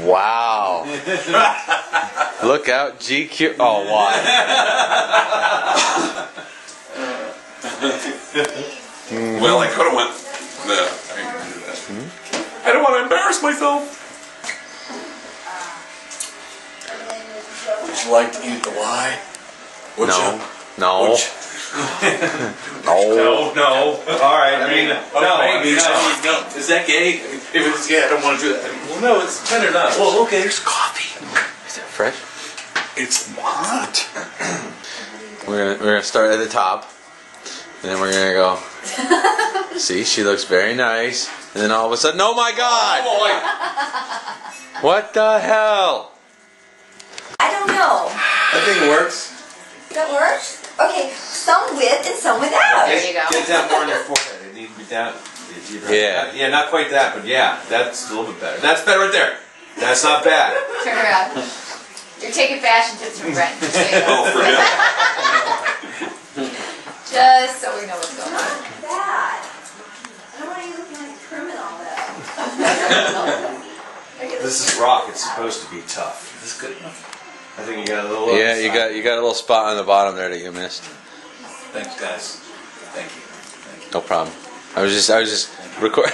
Wow. Look out, GQ. Oh, why? Well, I could have went. No, I didn't do that. I don't want to embarrass myself. Would you like to eat the Y? Would no. You? No. Would you? No. No. No. All right. I mean, no. Is that gay? I mean, if it's gay, I don't want to do that. I mean, well, no, it's better not. Well, okay. There's coffee. Is that fresh? It's not. we're gonna start at the top, and then we're gonna go. See, she looks very nice, and then all of a sudden, oh my God! Oh, what the hell? I don't know. That thing works. That works? Okay, some with and some without. There you go. Get down more on your forehead. It needs to be down. Yeah. Yeah, not quite that, but yeah, that's a little bit better. That's better right there. That's not bad. Turn around. You're taking fashion tips from Brent. Oh, for real. Just so we know what's going on. Not bad. I don't want you looking like a criminal, though. This is rock. It's supposed to be tough. Is this good enough? I think you got a little. Yeah, you got a little spot on the bottom there that you missed. Thanks, guys. Thank you. Thank you. No problem. I was just recording.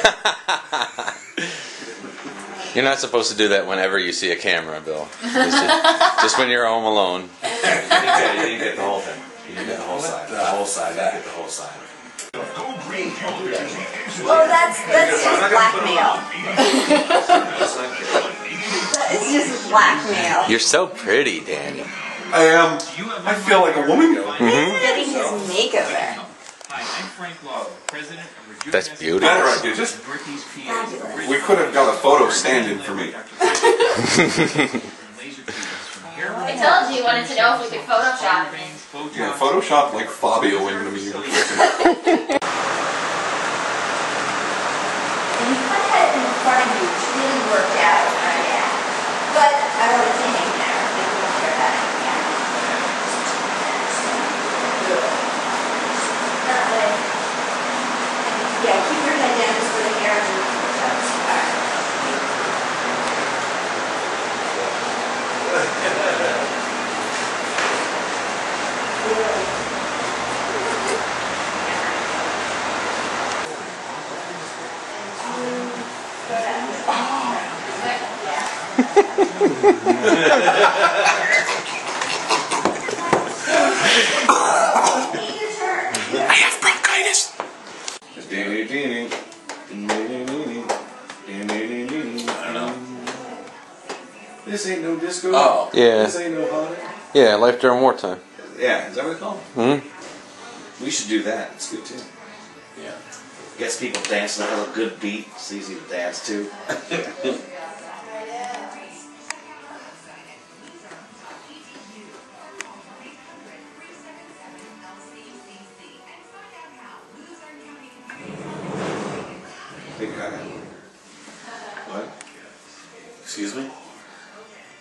You're not supposed to do that whenever you see a camera, Bill. Just when you're home alone. You didn't get the whole thing. You didn't get the whole side. The whole side. You didn't get the whole side. Well, that's just blackmail. It's just blackmail. You're so pretty, Danny. I am. I feel like a woman. He's getting his makeup there. Hi, I'm Frank Lowe, president of Rejuvenate. That's beautiful. Right, dude, just, we could have got a photo stand-in for me. I told you you wanted to know if we could Photoshop it. Yeah, Photoshop like Fabio into me. And you put that in front of you, it's really worked out. But I don't see anything there. We don't care about it again. Yeah, keep your head down just for the hair and the toes. I have bronchitis. I don't know. This ain't no disco. Oh. Yeah. This ain't no holiday. Yeah, Life During Wartime. Yeah, is that what it's called? Mm-hmm. We should do that. It's good too. Yeah. Gets people dancing. I have a good beat. It's easy to dance to. What? Excuse me?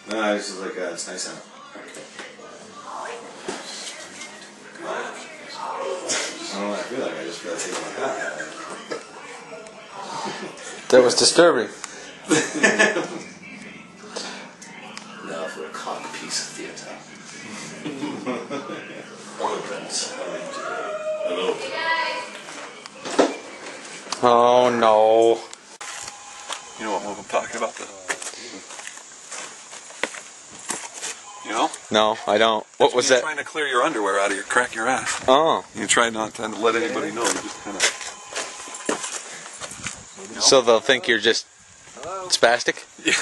No, it's just like, it's nice out. Okay. I don't know, I feel like I just got to take my hat. That was disturbing. Now for a cock piece of theater. Hello, Prince. Hello. Oh no. You know what I'm talking about though? You know? No, I don't. What was that? You're trying to clear your underwear out of your crack your ass. Oh. You try not to let anybody know. You just kind of. You know? So they'll think you're just spastic? Yeah.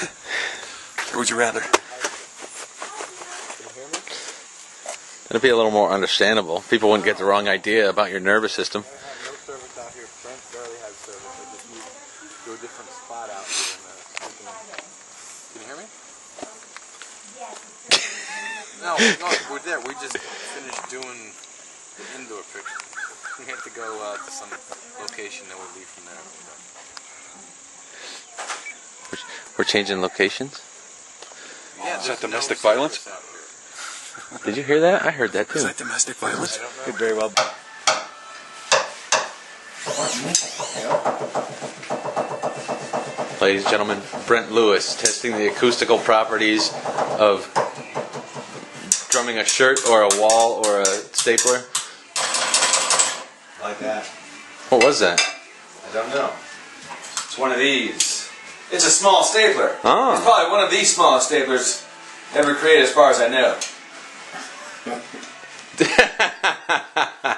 Or would you rather? It'll be a little more understandable. People wouldn't get the wrong idea about your nervous system. No, we're there. We just finished doing the indoor picture. We have to go to some location that we'll leave from there. We're changing locations? Yeah, is that domestic violence? Did you hear that? I heard that too. Is that domestic violence? I don't know. Very well. Ladies and gentlemen, Brent Lewis testing the acoustical properties of drumming a shirt or a wall or a stapler. Like that. What was that? I don't know. It's one of these. It's a small stapler. Oh. It's probably one of the smallest staplers ever created as far as I know.